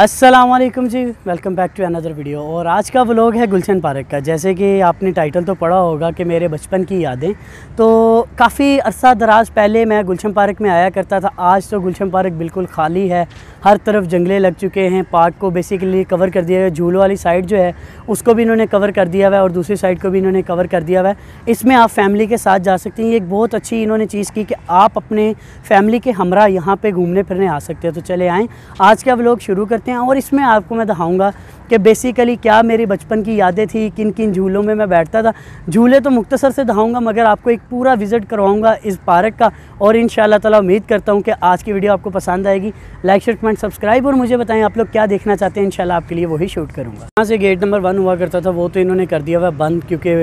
अस्सलामुअलैकुम जी, welcome back to another video. और आज का व्लॉग है गुलशन पार्क का। जैसे कि आपने टाइटल तो पढ़ा होगा कि मेरे बचपन की यादें, तो काफ़ी अरसा दराज पहले मैं गुलशन पार्क में आया करता था। आज तो गुलशन पार्क बिल्कुल खाली है, हर तरफ जंगले लग चुके हैं, पार्क को बेसिकली कवर कर दिया है। झूलों वाली साइड जो है उसको भी इन्होंने कवर कर दिया हुआ है और दूसरी साइड को भी इन्होंने कवर कर दिया हुआ है। इसमें आप फैमिली के साथ जा सकते हैं। एक बहुत अच्छी इन्होंने चीज़ की कि आप अपने फैमिली के हमरा यहाँ पर घूमने फिरने आ सकते हैं। तो चले आएँ, आज का व्लॉग शुरू करते हैं। और इसमें आपको मैं दिखाऊंगा कि बेसिकली क्या मेरी बचपन की यादें थी, किन किन झूलों में मैं बैठता था। झूले तो मुख्तसर से दिखाऊंगा, मगर आपको एक पूरा विज़िट करवाऊंगा इस पार्क का। और इंशाल्लाह ताला उम्मीद करता हूं कि आज की वीडियो आपको पसंद आएगी। लाइक, शेयर, कमेंट, सब्सक्राइब और मुझे बताएं आप लोग क्या देखना चाहते हैं। इंशाल्लाह आपके लिए वही शूट करूँगा। यहाँ से गेट नंबर 1 हुआ करता था, वो तो इन्होंने कर दिया हुआ बंद, क्योंकि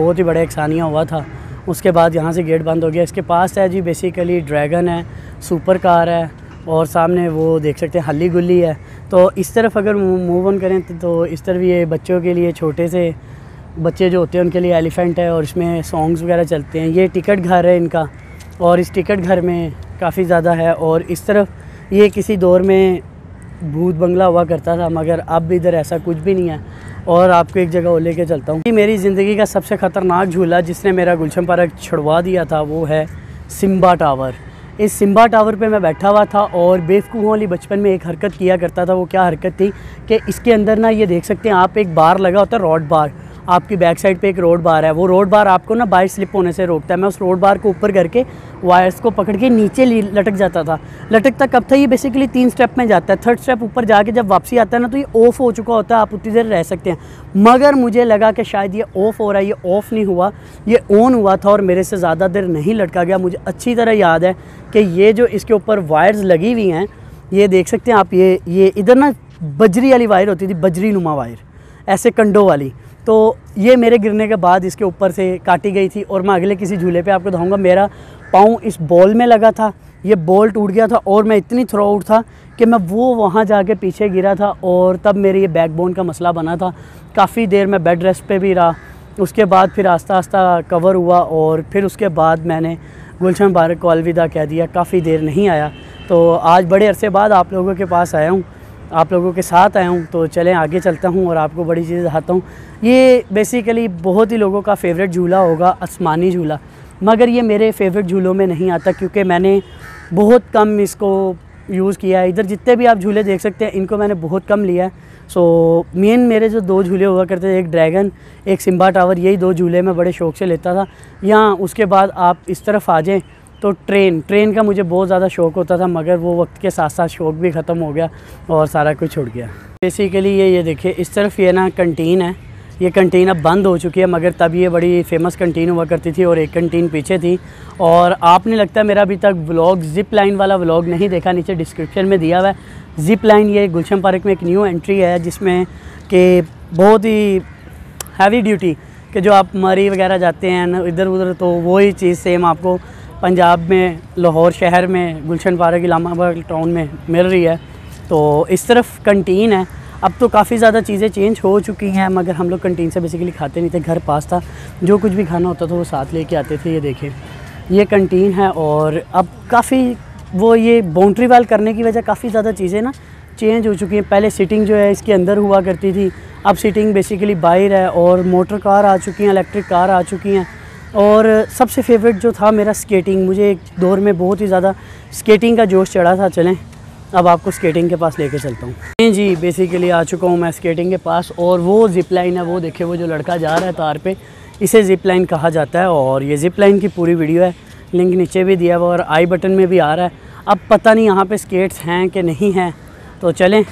बहुत ही बड़ा एकसानिया हुआ था। उसके बाद यहाँ से गेट बंद हो गया। इसके पास है जी बेसिकली ड्रैगन है, सुपर कार है, और सामने वो देख सकते हैं हल्ली गुल्ली है। तो इस तरफ अगर मूव ऑन करें तो इस तरफ ये बच्चों के लिए, छोटे से बच्चे जो होते हैं उनके लिए एलिफेंट है, और इसमें सॉन्ग्स वगैरह चलते हैं। ये टिकट घर है इनका, और इस टिकट घर में काफ़ी ज़्यादा है। और इस तरफ ये किसी दौर में भूत बंगला हुआ करता था, मगर अब इधर ऐसा कुछ भी नहीं है। और आपको एक जगह और लेके चलता हूँ कि मेरी ज़िंदगी का सबसे ख़तरनाक झूला जिसने मेरा गुलशन पार्क छुड़वा दिया था, वो है सिम्बा टावर। इस सिम्बा टावर पे मैं बैठा हुआ था और बेवकूफ़ों वाली बचपन में एक हरकत किया करता था। वो क्या हरकत थी कि इसके अंदर ना ये देख सकते हैं आप, एक बार लगा होता है, रॉड बार। आपकी बैक साइड पे एक रोड बार है, वो रोड बार आपको ना बाइक स्लिप होने से रोकता है। मैं उस रोड बार को ऊपर करके वायर्स को पकड़ के नीचे लटक जाता था। लटकता कब था, ये बेसिकली 3 स्टेप में जाता है। थर्ड स्टेप ऊपर जाके जब वापसी आता है ना, तो ये ऑफ़ हो चुका होता है, आप उतनी देर रह सकते हैं। मगर मुझे लगा कि शायद ये ऑफ़ हो रहा है, ये ऑफ़ नहीं हुआ, ये ऑन हुआ था। और मेरे से ज़्यादा देर नहीं लटका गया। मुझे अच्छी तरह याद है कि ये जो इसके ऊपर वायर्स लगी हुई हैं, ये देख सकते हैं आप, ये इधर ना बजरी वाली वायर होती थी, बजरी नुमा वायर, ऐसे कंडों वाली। तो ये मेरे गिरने के बाद इसके ऊपर से काटी गई थी। और मैं अगले किसी झूले पे आपको दिखाऊंगा। मेरा पाँव इस बॉल में लगा था, ये बॉल टूट गया था, और मैं इतनी थ्रो आउट था कि मैं वहाँ जाके पीछे गिरा था। और तब मेरे ये बैकबोन का मसला बना था। काफ़ी देर मैं बेड रेस्ट पे भी रहा। उसके बाद फिर आस्ता आस्ता कवर हुआ, और फिर उसके बाद मैंने गुलशन पार्क को अलविदा कह दिया। काफ़ी देर नहीं आया, तो आज बड़े अरसे बाद आप लोगों के पास आया हूँ, आप लोगों के साथ आया हूँ। तो चलें आगे चलता हूँ और आपको बड़ी चीज़ दिखाता हूँ। ये बेसिकली बहुत ही लोगों का फेवरेट झूला होगा, आसमानी झूला, मगर ये मेरे फेवरेट झूलों में नहीं आता, क्योंकि मैंने बहुत कम इसको यूज़ किया है। इधर जितने भी आप झूले देख सकते हैं, इनको मैंने बहुत कम लिया है। सो मेन मेरे जो 2 झूले हुआ करते थे, एक ड्रैगन, एक सिम्बा टावर, यही 2 झूले मैं बड़े शौक़ से लेता था। यहाँ उसके बाद आप इस तरफ आ जाएँ तो ट्रेन का मुझे बहुत ज़्यादा शौक़ होता था, मगर वो वक्त के साथ साथ शौक़ भी ख़त्म हो गया और सारा कुछ छूट गया। बेसिकली ये देखिए, इस तरफ ये ना कंटीन है, ये कंटीन अब बंद हो चुकी है, मगर तब ये बड़ी फ़ेमस कंटीन हुआ करती थी। और एक कंटीन पीछे थी। और आपने लगता है मेरा अभी तक व्लॉग, ज़िप लाइन वाला व्लॉग नहीं देखा, नीचे डिस्क्रिप्शन में दिया हुआ है ज़िप लाइन। ये गुलशन पार्क में एक न्यू एंट्री है जिसमें कि बहुत ही हैवी ड्यूटी कि जो आप मरी वगैरह जाते हैं इधर उधर, तो वही चीज़ सेम आपको पंजाब में, लाहौर शहर में, गुलशन पार्क, इलाहाबाद टाउन में मिल रही है। तो इस तरफ कंटीन है। अब तो काफ़ी ज़्यादा चीज़ें चेंज हो चुकी हैं, मगर हम लोग कंटीन से बेसिकली खाते नहीं थे, घर पास था, जो कुछ भी खाना होता था वो साथ लेके आते थे। ये देखें, ये कंटीन है। और अब काफ़ी वो ये बाउंड्री वाल करने की वजह काफ़ी ज़्यादा चीज़ें ना चेंज हो चुकी हैं। पहले सीटिंग जो है इसके अंदर हुआ करती थी, अब सीटिंग बेसिकली बाहर है। और मोटर कार आ चुकी हैं, इलेक्ट्रिक कार आ चुकी हैं। और सबसे फेवरेट जो था मेरा स्केटिंग, मुझे एक दौर में बहुत ही ज़्यादा स्केटिंग का जोश चढ़ा था। चलें अब आपको स्केटिंग के पास लेके चलता हूँ जी। बेसिकली आ चुका हूँ मैं स्केटिंग के पास, और वो ज़िप लाइन है, वो देखिए वो जो लड़का जा रहा है तार पे, इसे ज़िप लाइन कहा जाता है। और ये ज़िप लाइन की पूरी वीडियो है, लिंक नीचे भी दिया हुआ और आई बटन में भी आ रहा है। अब पता नहीं यहाँ पर स्केट्स हैं कि नहीं हैं, तो चलें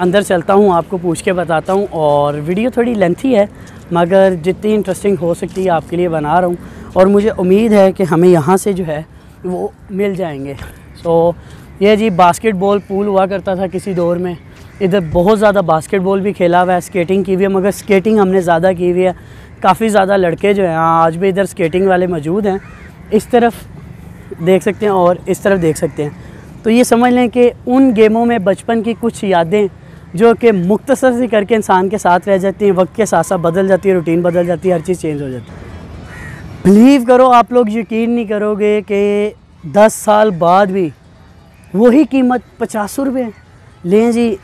अंदर चलता हूँ, आपको पूछ के बताता हूँ। और वीडियो थोड़ी लेंथी है, मगर जितनी इंटरेस्टिंग हो सकती है आपके लिए बना रहा हूँ। और मुझे उम्मीद है कि हमें यहाँ से जो है वो मिल जाएंगे। सो ये जी बास्केटबॉल पूल हुआ करता था किसी दौर में, इधर बहुत ज़्यादा बास्केटबॉल भी खेला हुआ है, स्केटिंग की हुई है, मगर स्केटिंग हमने ज़्यादा की हुई है। काफ़ी ज़्यादा लड़के जो हैं आज भी इधर स्केटिंग वाले मौजूद हैं। इस तरफ देख सकते हैं और इस तरफ देख सकते हैं। तो ये समझ लें कि उन गेमों में बचपन की कुछ यादें जो कि मुख्तसर सी करके इंसान के साथ रह जाती हैं, वक्त के साथ साथ बदल जाती है, रूटीन बदल जाती है, हर चीज़ चेंज हो जाती है। बिलीव करो, आप लोग यकीन नहीं करोगे कि 10 साल बाद भी वही कीमत 50 रुपये। लें जी,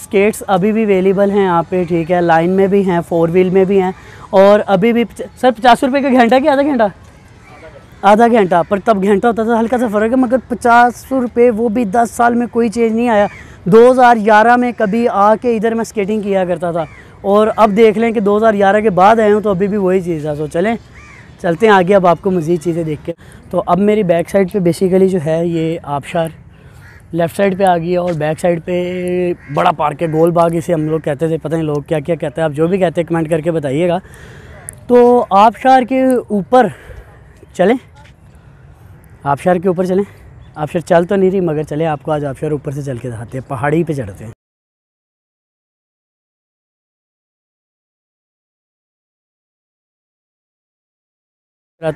स्केट्स अभी भी अवेलेबल हैं यहाँ पे, ठीक है, लाइन में भी हैं, फोर व्हील में भी हैं। और अभी भी सर 50 रुपये का घंटा कि आधा घंटा? आधा घंटा, पर तब घंटा होता था, हल्का सा फ़र्क है, मगर 50 रुपये, वो भी 10 साल में कोई चेंज नहीं आया। 2011 में कभी आके इधर मैं स्केटिंग किया करता था, और अब देख लें कि 2011 के बाद आए हूँ तो अभी भी वही चीज़ है। तो चलें चलते हैं आगे, अब आपको मज़ीद चीज़ें देख के। तो अब मेरी बैक साइड पे बेसिकली जो है ये आबशार लेफ़्ट साइड पे आ गई है, और बैक साइड पे बड़ा पार्क है, गोल बाग इसे हम लोग कहते थे, पता नहीं लोग क्या क्या कहते हैं, आप जो भी कहते हैं कमेंट करके बताइएगा। तो आबशार के ऊपर चलें, आबशार के ऊपर चलें, आबशार चल तो नहीं रही मगर चलें, आपको आज आबशार ऊपर से चल के दिखाते हैं, पहाड़ी पर चढ़ते हैं।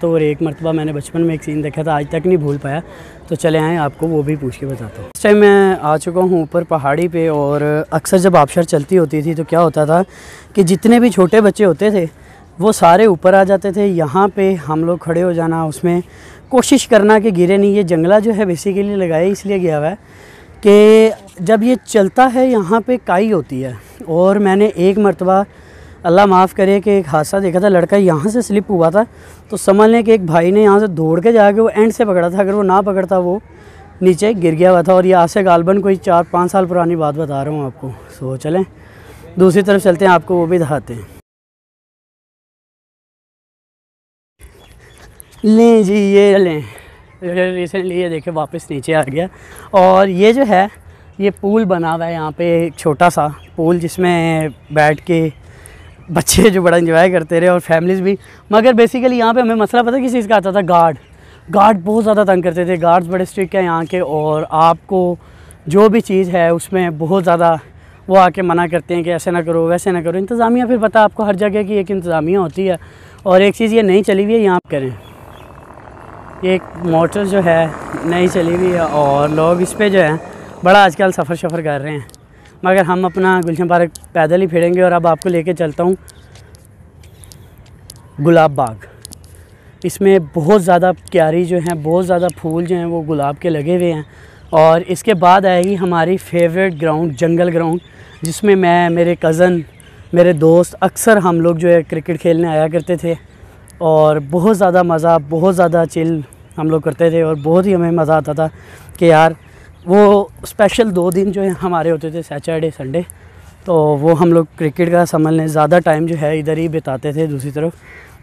तो और एक मरतबा मैंने बचपन में एक सीन देखा था, आज तक नहीं भूल पाया, तो चले आएँ आपको वो भी पूछ के बताता हूँ। इस टाइम मैं आ चुका हूँ ऊपर पहाड़ी पे, और अक्सर जब आबशार चलती होती थी तो क्या होता था कि जितने भी छोटे बच्चे होते थे वो सारे ऊपर आ जाते थे। यहाँ पे हम लोग खड़े हो जाना, उसमें कोशिश करना कि गिरे नहीं। ये जंगला जो है बेसिकली लगाया इसलिए गया हुआ है कि जब ये चलता है यहाँ पर काई होती है, और मैंने एक मरतबा, अल्लाह माफ़ करे, कि एक हादसा देखा था, लड़का यहाँ से स्लिप हुआ था, तो समझ लें कि एक भाई ने यहाँ से दौड़ के जाके वो एंड से पकड़ा था, अगर वो ना पकड़ता वो नीचे गिर गया हुआ था। और ये आज से गालबन कोई 4-5 साल पुरानी बात बता रहा हूँ आपको। सो चलें दूसरी तरफ चलते हैं, आपको वो भी दिखाते हैं। लें जी, ये लें, रिसेंटली ये देखे वापस नीचे आ गया। और ये जो है ये पूल बना हुआ है यहाँ पर, एक छोटा सा पूल जिसमें बैठ के बच्चे जो बड़ा इंजॉय करते रहे और फैमिलीज़ भी। मगर बेसिकली यहाँ पे हमें मसला पता किस चीज़ का आता था, गार्ड बहुत ज़्यादा तंग करते थे। गार्ड्स बड़े स्ट्रिक्ट हैं यहाँ के, और आपको जो भी चीज़ है उसमें बहुत ज़्यादा वो आके मना करते हैं कि ऐसे ना करो वैसे ना करो। इंतज़ामिया फिर पता आपको हर जगह की एक इंतज़ामिया होती है, और एक चीज़ ये नहीं चली हुई है यहाँ करें, ये एक मोटर जो है नहीं चली हुई है, और लोग इस पर जो है बड़ा आजकल सफ़र कर रहे हैं। मगर हम अपना गुलशन पार्क पैदल ही फिरेंगे। और अब आपको लेके चलता हूँ गुलाब बाग, इसमें बहुत ज़्यादा क्यारी जो हैं, बहुत ज़्यादा फूल जो हैं वो गुलाब के लगे हुए हैं। और इसके बाद आएगी हमारी फेवरेट ग्राउंड, जंगल ग्राउंड, जिसमें मैं, मेरे कज़न, मेरे दोस्त, अक्सर हम लोग जो है क्रिकेट खेलने आया करते थे, और बहुत ज़्यादा मज़ा, बहुत ज़्यादा चिल हम लोग करते थे, और बहुत ही हमें मज़ा आता था कि यार वो स्पेशल 2 दिन जो है हमारे होते थे, सैटरडे संडे, तो वो हम लोग क्रिकेट का समझ लें ज़्यादा टाइम जो है इधर ही बिताते थे। दूसरी तरफ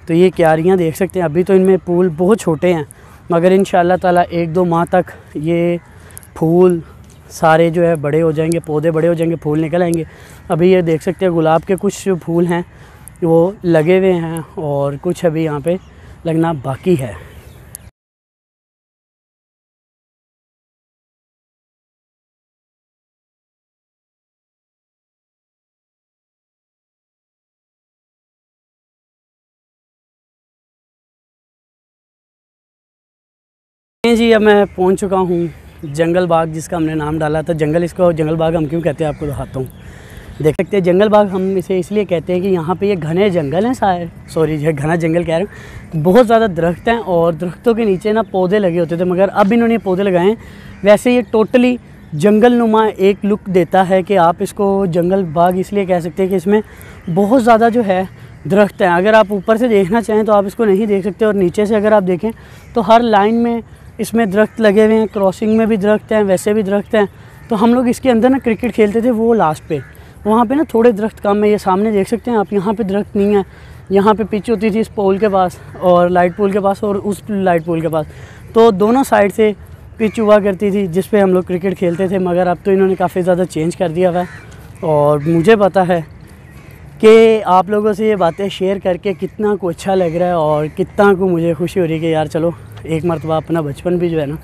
तो ये क्यारियाँ देख सकते हैं, अभी तो इनमें फूल बहुत छोटे हैं, मगर इंशाल्लाह ताला 1-2 माह तक ये फूल सारे जो है बड़े हो जाएंगे, पौधे बड़े हो जाएंगे, फूल निकल आएंगे। अभी ये देख सकते हैं गुलाब के कुछ फूल हैं वो लगे हुए हैं, और कुछ अभी यहाँ पर लगना बाकी है। जी अब मैं पहुंच चुका हूं जंगल बाग, जिसका हमने नाम डाला था जंगल, इसको जंगल बाग हम क्यों कहते हैं आपको दिखाता हूं। देख सकते हैं जंगल बाग हम इसे इसलिए कहते हैं कि यहाँ पे ये घने जंगल हैं, घना जंगल कह रहे हैं, बहुत ज़्यादा दरख्त हैं, और दरख्तों के नीचे ना पौधे लगे होते थे, मगर अब इन्होंने पौधे लगाए हैं। वैसे ये टोटली जंगल नुमा एक लुक देता है कि आप इसको जंगल बाग इसलिए कह सकते हैं कि इसमें बहुत ज़्यादा जो है दरख्त हैं। अगर आप ऊपर से देखना चाहें तो आप इसको नहीं देख सकते, और नीचे से अगर आप देखें तो हर लाइन में इसमें दरख्त लगे हुए हैं, क्रॉसिंग में भी दरख्त हैं, वैसे भी दरख्त हैं। तो हम लोग इसके अंदर ना क्रिकेट खेलते थे, वो लास्ट पे वहाँ पे ना थोड़े दरख्त कम है, ये सामने देख सकते हैं आप, यहाँ पे दरख्त नहीं है। यहाँ पे पिच होती थी इस पोल के पास और लाइट पोल के पास और उस लाइट पोल के पास, तो दोनों साइड से पिच हुआ करती थी जिस पर हम लोग क्रिकेट खेलते थे। मगर अब तो इन्होंने काफ़ी ज़्यादा चेंज कर दिया है, और मुझे पता है कि आप लोगों से ये बातें शेयर करके कितना को अच्छा लग रहा है, और कितना को मुझे खुशी हो रही है कि यार चलो एक मरतबा अपना बचपन भी जो है ना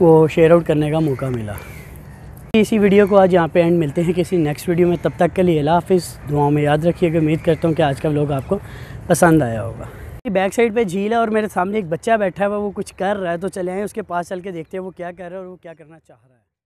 वो शेयर आउट करने का मौका मिला। इसी वीडियो को आज यहाँ पे एंड, मिलते हैं किसी नेक्स्ट वीडियो में, तब तक के लिए अल्लाह हाफ़िज़, दुआओं में याद रखिएगा। उम्मीद करता हूँ कि आज का व्लॉग आपको पसंद आया होगा। बैक साइड पे झील है, और मेरे सामने एक बच्चा बैठा हुआ है, वो कुछ कर रहा है, तो चले आएँ उसके पास चल के देखते हैं वो क्या कर रहा है और वो क्या करना चाह रहा है।